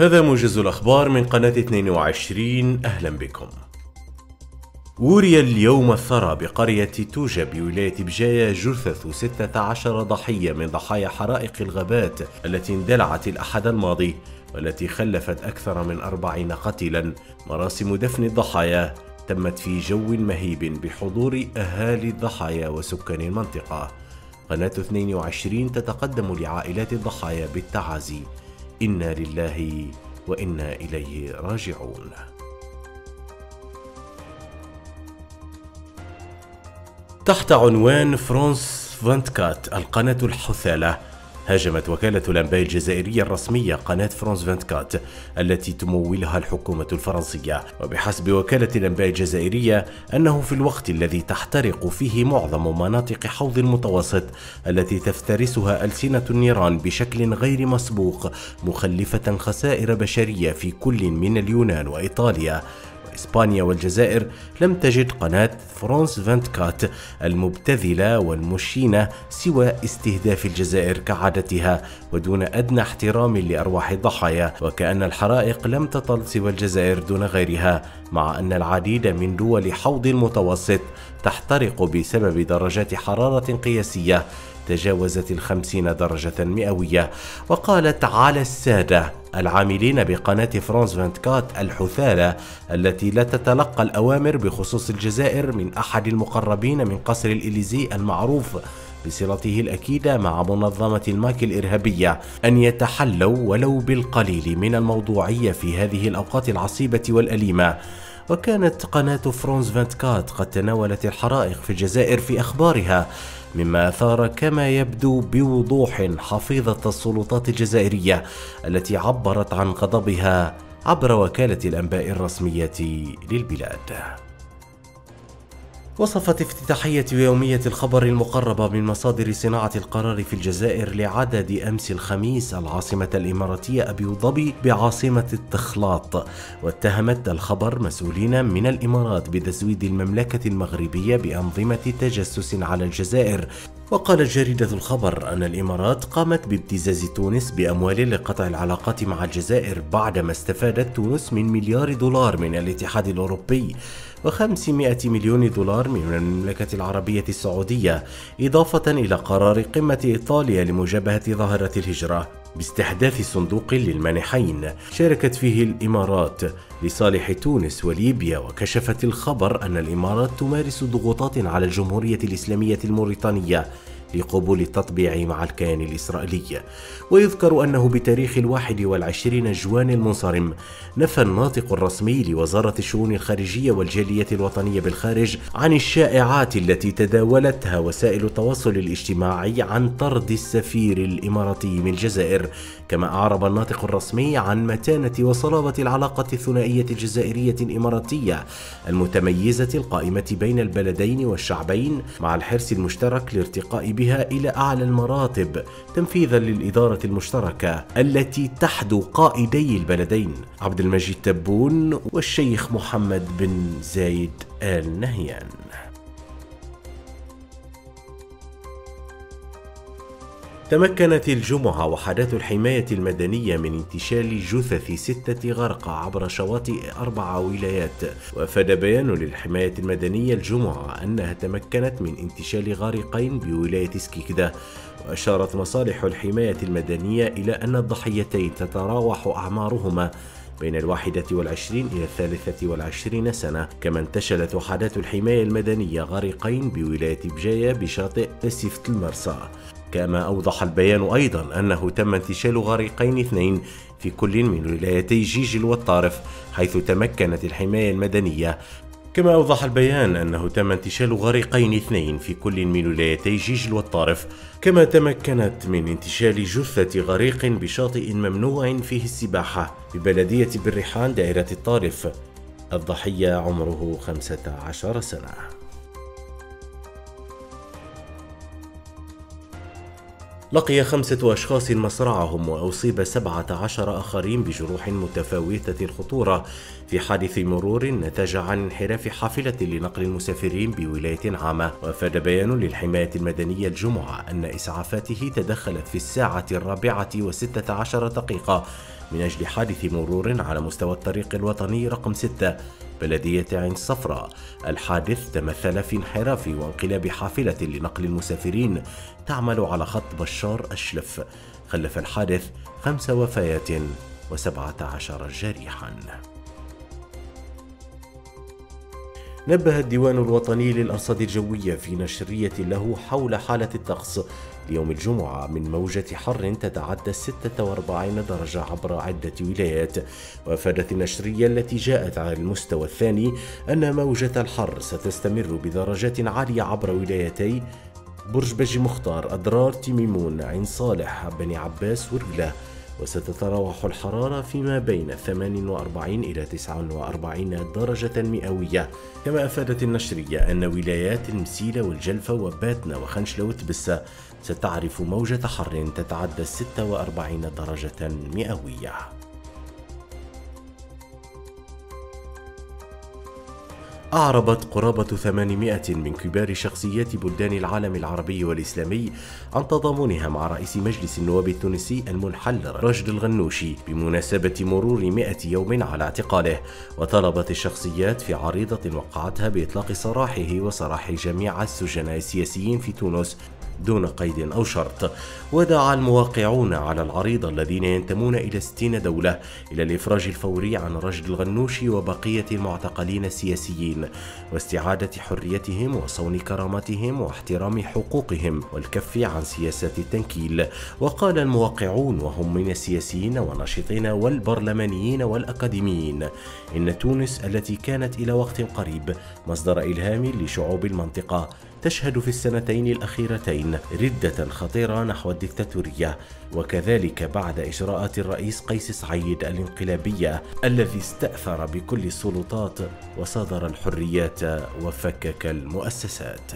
هذا موجز الأخبار من قناة 22، أهلا بكم. وري اليوم الثرى بقرية توجة بولاية بجاية جثث 16 ضحية من ضحايا حرائق الغابات التي اندلعت الأحد الماضي والتي خلفت أكثر من 40 قتيلا. مراسم دفن الضحايا تمت في جو مهيب بحضور أهالي الضحايا وسكان المنطقة. قناة 22 تتقدم لعائلات الضحايا بالتعازي. إنا لله وإنا إليه راجعون. تحت عنوان فرانس 24 القناة الحثالة، هاجمت وكالة الأنباء الجزائرية الرسمية قناة فرانس 24 التي تمولها الحكومة الفرنسية، وبحسب وكالة الأنباء الجزائرية أنه في الوقت الذي تحترق فيه معظم مناطق حوض المتوسط التي تفترسها ألسنة النيران بشكل غير مسبوق، مخلفة خسائر بشرية في كل من اليونان وإيطاليا إسبانيا والجزائر، لم تجد قناة فرانس 24 المبتذلة والمشينة سوى استهداف الجزائر كعادتها ودون أدنى احترام لأرواح الضحايا، وكأن الحرائق لم تطل سوى الجزائر دون غيرها، مع أن العديد من دول حوض المتوسط تحترق بسبب درجات حرارة قياسية تجاوزت 50 درجة مئوية. وقالت على السادة العاملين بقناة فرانس 24 الحثالة التي لا تتلقى الأوامر بخصوص الجزائر من أحد المقربين من قصر الإليزي المعروف بصلته الأكيدة مع منظمة الماك الإرهابية أن يتحلوا ولو بالقليل من الموضوعية في هذه الأوقات العصيبة والأليمة. وكانت قناة فرانس 24 قد تناولت الحرائق في الجزائر في أخبارها، مما أثار كما يبدو بوضوح حفيظة السلطات الجزائرية التي عبرت عن غضبها عبر وكالة الأنباء الرسمية للبلاد. وصفت افتتاحية يومية الخبر المقربة من مصادر صناعة القرار في الجزائر لعدد أمس الخميس العاصمة الإماراتية أبو ظبي بعاصمة التخلاط، واتهمت الخبر مسؤولين من الإمارات بتزويد المملكة المغربية بأنظمة تجسس على الجزائر. وقالت جريدة الخبر أن الإمارات قامت بابتزاز تونس بأموال لقطع العلاقات مع الجزائر بعدما استفادت تونس من $1 مليار من الاتحاد الأوروبي و500 مليون دولار من المملكة العربية السعودية، إضافة إلى قرار قمة إيطاليا لمجابهة ظاهرة الهجرة باستحداث صندوق للمانحين شاركت فيه الإمارات لصالح تونس وليبيا. وكشفت الخبر أن الإمارات تمارس ضغوطات على الجمهورية الإسلامية الموريتانية لقبول التطبيع مع الكيان الإسرائيلي. ويذكر أنه بتاريخ 21 جوان المنصرم نفى الناطق الرسمي لوزارة الشؤون الخارجية والجالية الوطنية بالخارج عن الشائعات التي تداولتها وسائل التواصل الاجتماعي عن طرد السفير الإماراتي من الجزائر، كما أعرب الناطق الرسمي عن متانة وصلابة العلاقة الثنائية الجزائرية الإماراتية المتميزة القائمة بين البلدين والشعبين مع الحرص المشترك لارتقاء بها إلى أعلى المراتب تنفيذا للإدارة المشتركة التي تحدو قائدي البلدين عبد المجيد تبون والشيخ محمد بن زايد آل نهيان. تمكنت الجمعة وحدات الحماية المدنية من انتشال جثث 6 غرقى عبر شواطئ 4 ولايات. وأفاد بيان للحماية المدنية الجمعة أنها تمكنت من انتشال غارقين بولاية سكيكدا. وأشارت مصالح الحماية المدنية إلى أن الضحيتين تتراوح أعمارهما بين 21 إلى 23 سنة. كما انتشلت وحدات الحماية المدنية غارقين بولاية بجاية بشاطئ سيفت المرسى. كما أوضح البيان أيضا أنه تم انتشال غارقين 2 في كل من ولايتي جيجل والطارف، حيث تمكنت الحماية المدنية. كما أوضح البيان أنه تم انتشال غارقين 2 في كل من ولايتي جيجل والطارف، كما تمكنت من انتشال جثة غريق بشاطئ ممنوع فيه السباحة ببلدية بالريحان دائرة الطارف، الضحية عمره 15 سنة. لقي 5 أشخاص مصرعهم وأصيب 17 آخرين بجروح متفاوتة الخطورة في حادث مرور نتج عن انحراف حافلة لنقل المسافرين بولاية عامة. وأفاد بيان للحماية المدنية الجمعة أن إسعافاته تدخلت في الساعة 4:16 من أجل حادث مرور على مستوى الطريق الوطني رقم 6 بلدية عين الصفراء. الحادث تمثل في انحراف وانقلاب حافلة لنقل المسافرين تعمل على خط بشار أشلف. خلف الحادث 5 وفيات و17 جريحا. نبه الديوان الوطني للأرصاد الجوية في نشرية له حول حالة الطقس ليوم الجمعة من موجة حر تتعدى 46 درجة عبر عدة ولايات. وأفادت النشرية التي جاءت على المستوى الثاني أن موجة الحر ستستمر بدرجات عالية عبر ولايتي برج بجي مختار، أدرار، تيميمون، عين صالح، بني عباس، ورجلة، وستتراوح الحرارة فيما بين 48 إلى 49 درجة مئوية. كما أفادت النشرية أن ولايات المسيلة والجلفة وباتنا وخنشلة وتبسة ستعرف موجة حر تتعدى 46 درجة مئوية. أعربت قرابة 800 من كبار شخصيات بلدان العالم العربي والإسلامي عن تضامنها مع رئيس مجلس النواب التونسي المنحل راشد الغنوشي بمناسبة مرور 100 يوم على اعتقاله. وطلبت الشخصيات في عريضة وقعتها بإطلاق سراحه وسراح جميع السجناء السياسيين في تونس دون قيد أو شرط. ودعا المواقعون على العريضة الذين ينتمون إلى 60 دولة إلى الإفراج الفوري عن راشد الغنوشي وبقية المعتقلين السياسيين واستعادة حريتهم وصون كرامتهم واحترام حقوقهم والكف عن سياسات التنكيل. وقال المواقعون وهم من السياسيين والناشطين والبرلمانيين والأكاديميين إن تونس التي كانت إلى وقت قريب مصدر إلهام لشعوب المنطقة تشهد في السنتين الأخيرتين ردة خطيرة نحو الدكتاتورية، وكذلك بعد إجراءات الرئيس قيس سعيد الانقلابية الذي استأثر بكل السلطات وصادر الحريات وفكك المؤسسات.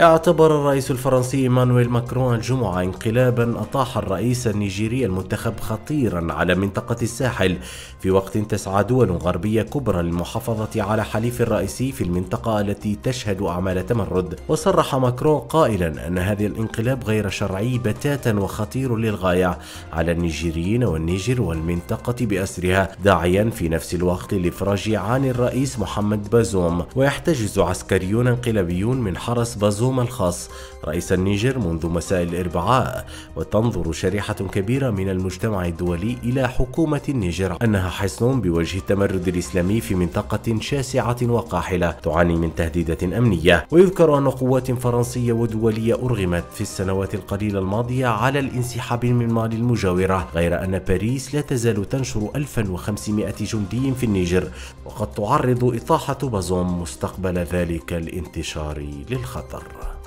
اعتبر الرئيس الفرنسي مانويل ماكرون الجمعة انقلابا أطاح الرئيس النيجيري المنتخب خطيرا على منطقة الساحل في وقت تسعى دول غربية كبرى للمحافظة على حليف الرئيسي في المنطقة التي تشهد أعمال تمرد. وصرح ماكرون قائلا أن هذا الانقلاب غير شرعي بتاتا وخطير للغاية على النيجيريين والنيجر والمنطقة بأسرها، داعيا في نفس الوقت للإفراج عن الرئيس محمد بازوم. ويحتجز عسكريون انقلابيون من حرس بازوم الخاص رئيس النيجر منذ مساء الأربعاء. وتنظر شريحة كبيرة من المجتمع الدولي إلى حكومة النيجر أنها حصن بوجه التمرد الإسلامي في منطقة شاسعة وقاحلة تعاني من تهديدات أمنية. ويذكر أن قوات فرنسية ودولية أرغمت في السنوات القليلة الماضية على الانسحاب من مالي المجاورة، غير أن باريس لا تزال تنشر 1500 جندي في النيجر، وقد تعرض إطاحة بازوم مستقبل ذلك الانتشار للخطر.